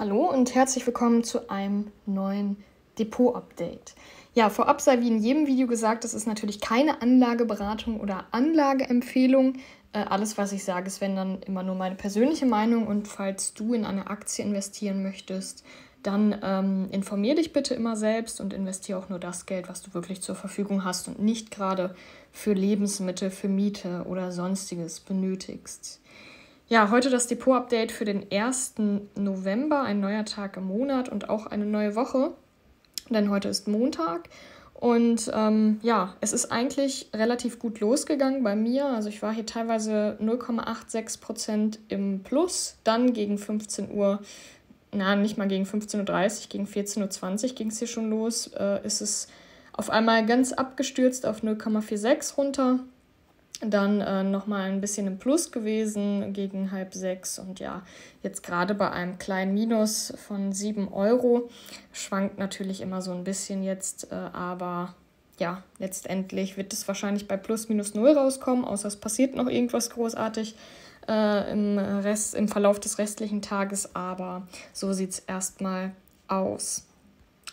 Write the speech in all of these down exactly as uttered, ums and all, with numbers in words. Hallo und herzlich willkommen zu einem neuen Depot-Update. Ja, vorab sei wie in jedem Video gesagt, das ist natürlich keine Anlageberatung oder Anlageempfehlung. Äh, alles, was ich sage, ist wenn dann immer nur meine persönliche Meinung. Und falls du in eine Aktie investieren möchtest, dann ähm, informier dich bitte immer selbst und investiere auch nur das Geld, was du wirklich zur Verfügung hast und nicht gerade für Lebensmittel, für Miete oder Sonstiges benötigst. Ja, heute das Depot-Update für den ersten November, ein neuer Tag im Monat und auch eine neue Woche, denn heute ist Montag und ähm, ja, es ist eigentlich relativ gut losgegangen bei mir. Also ich war hier teilweise null Komma sechsundachtzig Prozent im Plus, dann gegen fünfzehn Uhr, na nicht mal gegen fünfzehn Uhr dreißig, gegen vierzehn Uhr zwanzig ging es hier schon los, äh, ist es auf einmal ganz abgestürzt auf null Komma sechsundvierzig runter. Dann äh, nochmal ein bisschen im Plus gewesen gegen halb sechs und ja, jetzt gerade bei einem kleinen Minus von sieben Euro. Schwankt natürlich immer so ein bisschen jetzt, äh, aber ja, letztendlich wird es wahrscheinlich bei plus minus null rauskommen, außer es passiert noch irgendwas großartig äh, im, Rest, im Verlauf des restlichen Tages, aber so sieht es erstmal aus.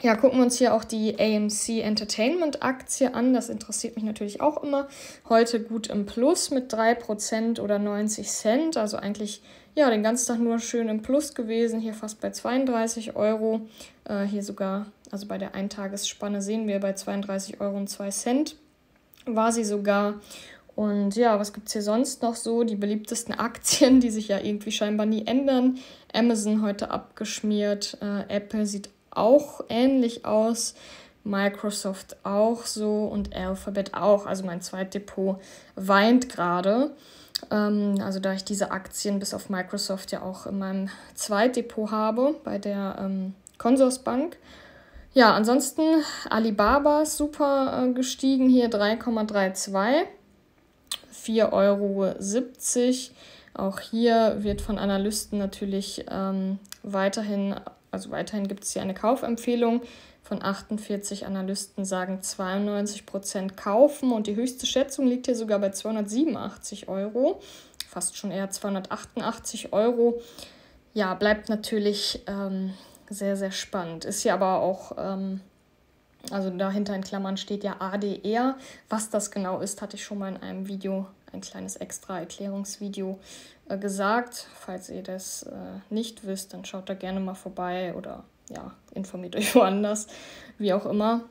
Ja, gucken wir uns hier auch die A M C Entertainment Aktie an. Das interessiert mich natürlich auch immer. Heute gut im Plus mit drei Prozent oder neunzig Cent. Also eigentlich ja den ganzen Tag nur schön im Plus gewesen. Hier fast bei zweiunddreißig Euro. Äh, hier sogar, also bei der Eintagesspanne sehen wir, bei zweiunddreißig Euro und zwei Cent war sie sogar. Und ja, was gibt es hier sonst noch so? Die beliebtesten Aktien, die sich ja irgendwie scheinbar nie ändern. Amazon heute abgeschmiert. Äh, Apple sieht auch ähnlich aus, Microsoft auch so und Alphabet auch. Also mein Zweitdepot weint gerade. Ähm, also da ich diese Aktien bis auf Microsoft ja auch in meinem Zweitdepot habe, bei der ähm, Consorsbank. Ja, ansonsten Alibaba ist super äh, gestiegen, hier drei Komma zweiunddreißig, vier Euro siebzig. Auch hier wird von Analysten natürlich ähm, weiterhin Also weiterhin gibt es hier eine Kaufempfehlung von achtundvierzig Analysten, sagen zweiundneunzig Prozent kaufen und die höchste Schätzung liegt hier sogar bei zweihundertsiebenundachtzig Euro, fast schon eher zweihundertachtundachtzig Euro. Ja, bleibt natürlich ähm, sehr, sehr spannend. Ist hier aber auch, ähm, also dahinter in Klammern steht ja A D R. Was das genau ist, hatte ich schon mal in einem Video, ein kleines extra Erklärungsvideo äh, gesagt. Falls ihr das äh, nicht wisst, dann schaut da gerne mal vorbei oder ja, informiert euch woanders, wie auch immer.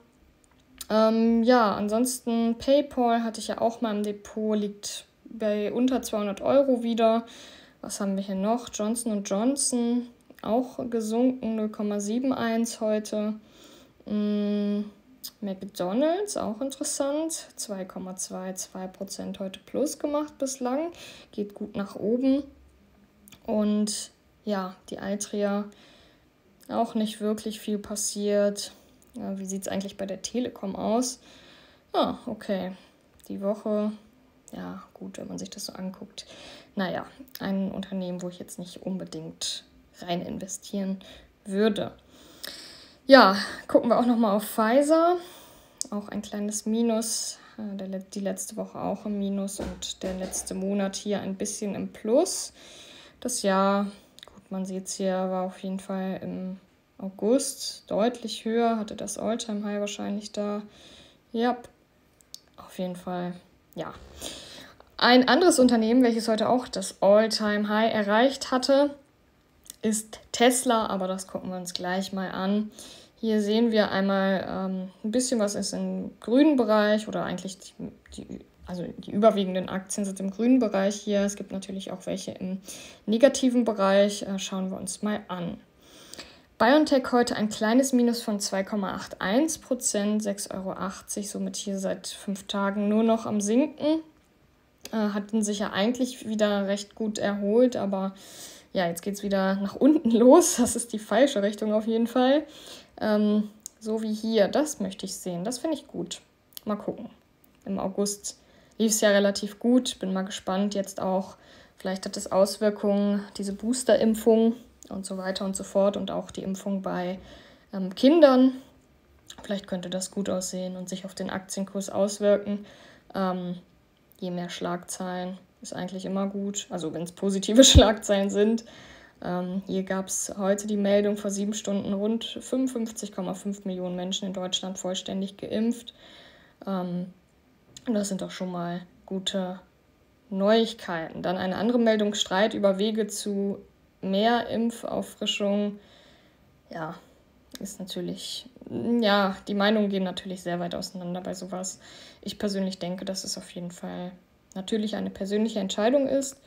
Ähm, ja, ansonsten PayPal hatte ich ja auch mal im Depot, liegt bei unter zweihundert Euro wieder. Was haben wir hier noch? Johnson und Johnson, auch gesunken, null Komma einundsiebzig heute. Mm. McDonalds, auch interessant, zwei Komma zweiundzwanzig Prozent heute plus gemacht bislang, geht gut nach oben. Und ja, die Altria, auch nicht wirklich viel passiert. Ja, wie sieht es eigentlich bei der Telekom aus? Ah, okay, die Woche, ja gut, wenn man sich das so anguckt. Naja, ein Unternehmen, wo ich jetzt nicht unbedingt rein investieren würde. Ja, gucken wir auch nochmal auf Pfizer. Auch ein kleines Minus, der, die letzte Woche auch im Minus und der letzte Monat hier ein bisschen im Plus. Das Jahr, gut, man sieht es hier, war auf jeden Fall im August deutlich höher, hatte das All-Time-High wahrscheinlich da. Ja, auf jeden Fall, ja. Ein anderes Unternehmen, welches heute auch das All-Time-High erreicht hatte, ist Tesla, aber das gucken wir uns gleich mal an. Hier sehen wir einmal ähm, ein bisschen, was ist im grünen Bereich oder eigentlich die, die, also die überwiegenden Aktien sind im grünen Bereich hier. Es gibt natürlich auch welche im negativen Bereich. Äh, schauen wir uns mal an. BioNTech heute ein kleines Minus von zwei Komma einundachtzig Prozent, sechs Euro achtzig, somit hier seit fünf Tagen nur noch am Sinken. Äh, hatten sich ja eigentlich wieder recht gut erholt, aber ja, jetzt geht es wieder nach unten los. Das ist die falsche Richtung auf jeden Fall. Ähm, so wie hier, das möchte ich sehen. Das finde ich gut. Mal gucken. Im August lief es ja relativ gut. Bin mal gespannt jetzt auch. Vielleicht hat es Auswirkungen, diese Booster-Impfung und so weiter und so fort. Und auch die Impfung bei ähm, Kindern. Vielleicht könnte das gut aussehen und sich auf den Aktienkurs auswirken. Ähm, je mehr Schlagzeilen, ist eigentlich immer gut, also wenn es positive Schlagzeilen sind. Ähm, hier gab es heute die Meldung, vor sieben Stunden rund fünfundfünfzig Komma fünf Millionen Menschen in Deutschland vollständig geimpft. Ähm, das sind doch schon mal gute Neuigkeiten. Dann eine andere Meldung, Streit über Wege zu mehr Impfauffrischung. Ja, ist natürlich, ja, die Meinungen gehen natürlich sehr weit auseinander bei sowas. Ich persönlich denke, dass es auf jeden Fall natürlich eine persönliche Entscheidung ist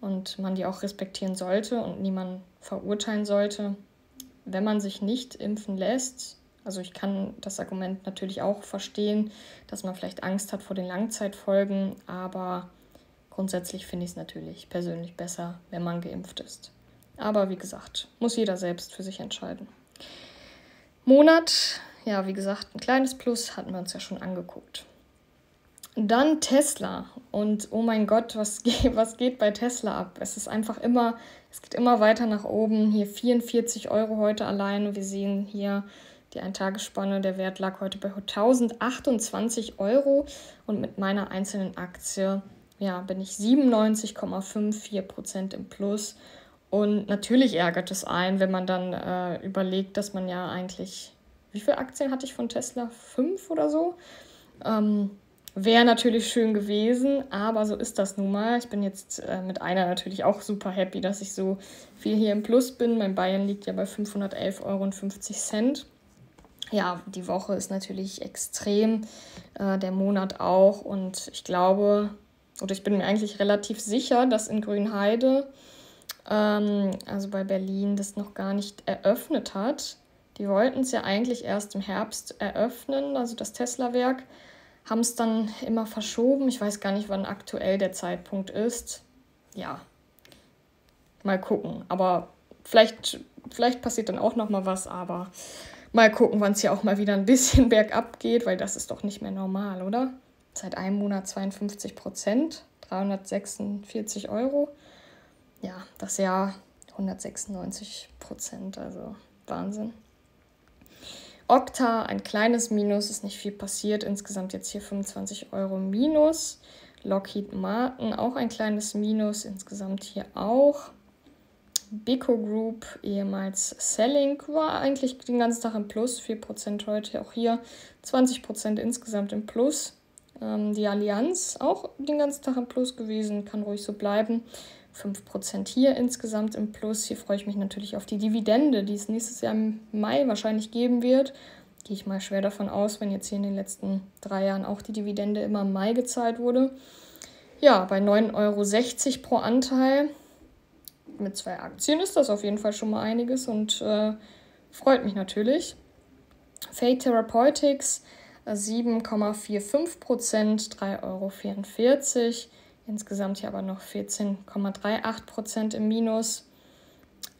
und man die auch respektieren sollte und niemanden verurteilen sollte, wenn man sich nicht impfen lässt. Also ich kann das Argument natürlich auch verstehen, dass man vielleicht Angst hat vor den Langzeitfolgen, aber grundsätzlich finde ich es natürlich persönlich besser, wenn man geimpft ist. Aber wie gesagt, muss jeder selbst für sich entscheiden. Monat, ja, wie gesagt, ein kleines Plus, hatten wir uns ja schon angeguckt. Dann Tesla. Und oh mein Gott, was, ge- was geht bei Tesla ab? Es ist einfach immer, es geht immer weiter nach oben. Hier vierundvierzig Euro heute alleine. Wir sehen hier die Ein-Tage-Spanne. Der Wert lag heute bei eintausendachtundzwanzig Euro. Und mit meiner einzelnen Aktie, ja, bin ich siebenundneunzig Komma fünfundvierzig Prozent im Plus. Und natürlich ärgert es einen, wenn man dann äh, überlegt, dass man ja eigentlich, wie viele Aktien hatte ich von Tesla? Fünf oder so? Ähm, Wäre natürlich schön gewesen, aber so ist das nun mal. Ich bin jetzt äh, mit einer natürlich auch super happy, dass ich so viel hier im Plus bin. Mein Bayern liegt ja bei fünfhundertelf Euro fünfzig. Ja, die Woche ist natürlich extrem, äh, der Monat auch. Und ich glaube, oder ich bin mir eigentlich relativ sicher, dass in Grünheide, ähm, also bei Berlin, das noch gar nicht eröffnet hat. Die wollten es ja eigentlich erst im Herbst eröffnen, also das Tesla-Werk. Haben es dann immer verschoben. Ich weiß gar nicht, wann aktuell der Zeitpunkt ist. Ja, mal gucken. Aber vielleicht, vielleicht passiert dann auch noch mal was. Aber mal gucken, wann es hier auch mal wieder ein bisschen bergab geht, weil das ist doch nicht mehr normal, oder? Seit einem Monat zweiundfünfzig Prozent, dreihundertsechsundvierzig Euro. Ja, das Jahr einhundertsechsundneunzig Prozent, also Wahnsinn. Okta, ein kleines Minus, ist nicht viel passiert. Insgesamt jetzt hier fünfundzwanzig Euro Minus. Lockheed Martin, auch ein kleines Minus. Insgesamt hier auch. Biko Group, ehemals Selling, war eigentlich den ganzen Tag im Plus. vier Prozent heute, auch hier zwanzig Prozent insgesamt im Plus. Ähm, die Allianz, auch den ganzen Tag im Plus gewesen, kann ruhig so bleiben. fünf Prozent hier insgesamt im Plus. Hier freue ich mich natürlich auf die Dividende, die es nächstes Jahr im Mai wahrscheinlich geben wird. Gehe ich mal schwer davon aus, wenn jetzt hier in den letzten drei Jahren auch die Dividende immer im Mai gezahlt wurde. Ja, bei neun Euro sechzig pro Anteil. Mit zwei Aktien ist das auf jeden Fall schon mal einiges und äh, freut mich natürlich. Fate Therapeutics sieben Komma fünfundvierzig Prozent, drei Euro vierundvierzig. Insgesamt hier aber noch vierzehn Komma achtunddreißig Prozent im Minus.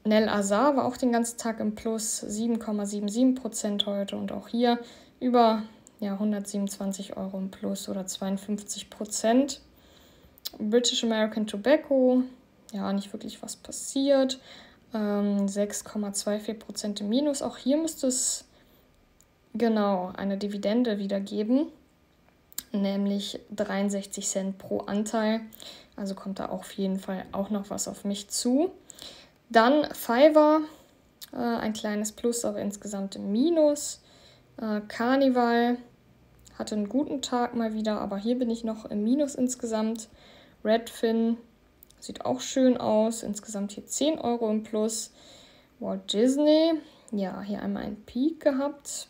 Nell Azar war auch den ganzen Tag im Plus, sieben Komma siebenundsiebzig Prozent heute und auch hier über, ja, einhundertsiebenundzwanzig Euro im Plus oder zweiundfünfzig Prozent. British American Tobacco, ja, nicht wirklich was passiert, ähm, sechs Komma vierundzwanzig Prozent im Minus. Auch hier müsste es genau eine Dividende wieder geben. Nämlich dreiundsechzig Cent pro Anteil. Also kommt da auf jeden Fall auch noch was auf mich zu. Dann Fiverr, äh, ein kleines Plus, aber insgesamt im Minus. Äh, Carnival hatte einen guten Tag mal wieder, aber hier bin ich noch im Minus insgesamt. Redfin sieht auch schön aus, insgesamt hier zehn Euro im Plus. Walt Disney, ja, hier einmal einen Peak gehabt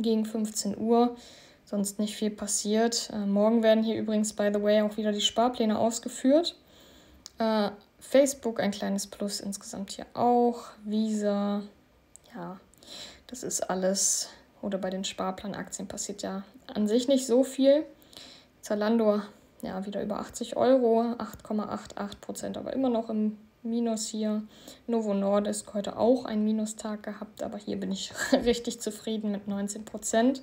gegen fünfzehn Uhr. Sonst nicht viel passiert. Äh, morgen werden hier übrigens, by the way, auch wieder die Sparpläne ausgeführt. Äh, Facebook, ein kleines Plus insgesamt hier auch. Visa, ja, das ist alles. Oder bei den Sparplanaktien passiert ja an sich nicht so viel. Zalando, ja, wieder über achtzig Euro, acht Komma achtundachtzig Prozent, aber immer noch im Minus hier. Novo Nordisk heute auch einen Minustag gehabt, aber hier bin ich richtig zufrieden mit neunzehn Prozent.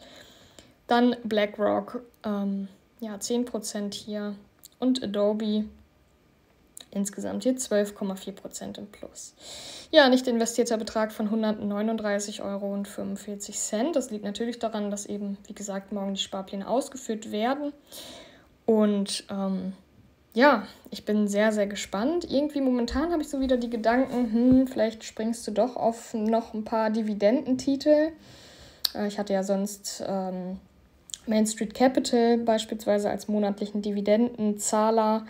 Dann BlackRock, ähm, ja, zehn Prozent hier und Adobe, insgesamt hier zwölf Komma vier Prozent im Plus. Ja, nicht investierter Betrag von einhundertneununddreißig Euro fünfundvierzig. Das liegt natürlich daran, dass eben, wie gesagt, morgen die Sparpläne ausgeführt werden. Und ähm, ja, ich bin sehr, sehr gespannt. Irgendwie momentan habe ich so wieder die Gedanken, hm, vielleicht springst du doch auf noch ein paar Dividendentitel. Äh, ich hatte ja sonst ähm, Main Street Capital beispielsweise als monatlichen Dividendenzahler.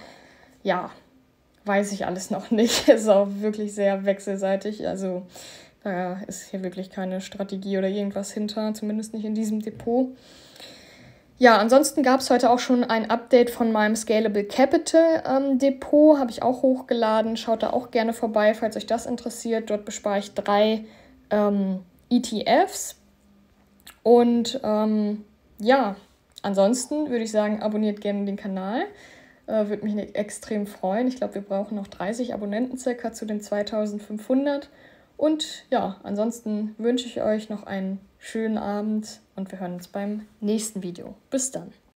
Ja, weiß ich alles noch nicht. Ist auch wirklich sehr wechselseitig. Also äh, ist hier wirklich keine Strategie oder irgendwas hinter, zumindest nicht in diesem Depot. Ja, ansonsten gab es heute auch schon ein Update von meinem Scalable Capital ähm, Depot, habe ich auch hochgeladen, schaut da auch gerne vorbei, falls euch das interessiert. Dort bespare ich drei ähm, E T Fs und ähm, ja, ansonsten würde ich sagen, abonniert gerne den Kanal, äh, würde mich extrem freuen. Ich glaube, wir brauchen noch dreißig Abonnenten circa zu den zweitausendfünfhundert und ja, ansonsten wünsche ich euch noch einen schönen Abend und wir hören uns beim nächsten Video. Bis dann.